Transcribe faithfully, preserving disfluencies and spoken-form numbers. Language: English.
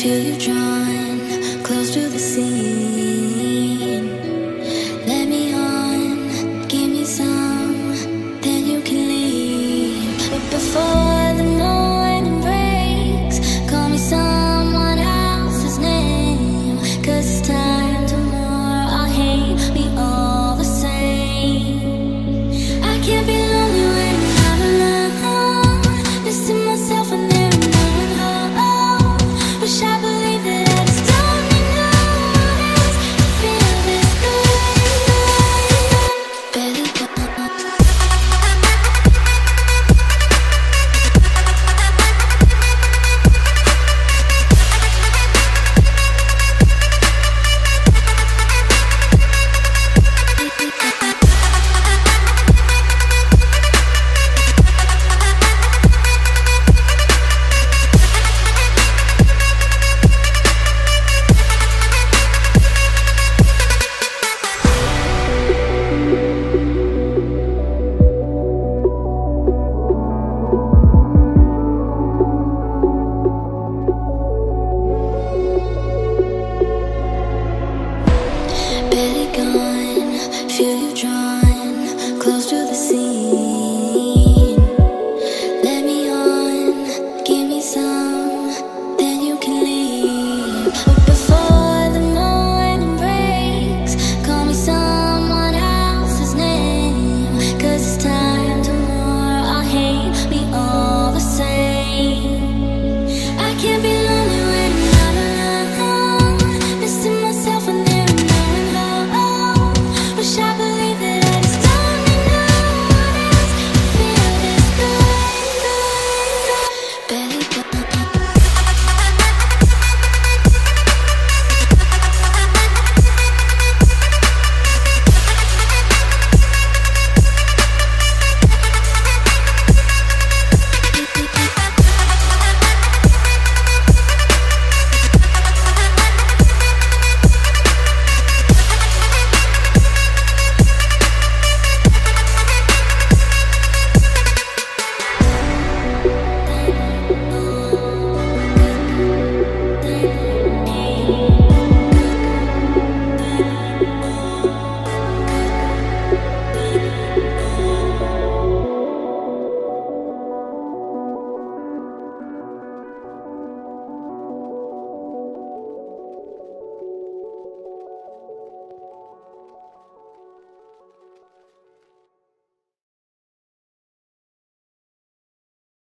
You're drawn close to the scene. Let me on, give me some, then you can leave. But before the morning breaks, call me someone else's name, cause it's time to more I'll hate me all the same. I can't be lonely when I'm alone, missing myself when there ain't no one home. Wish I better.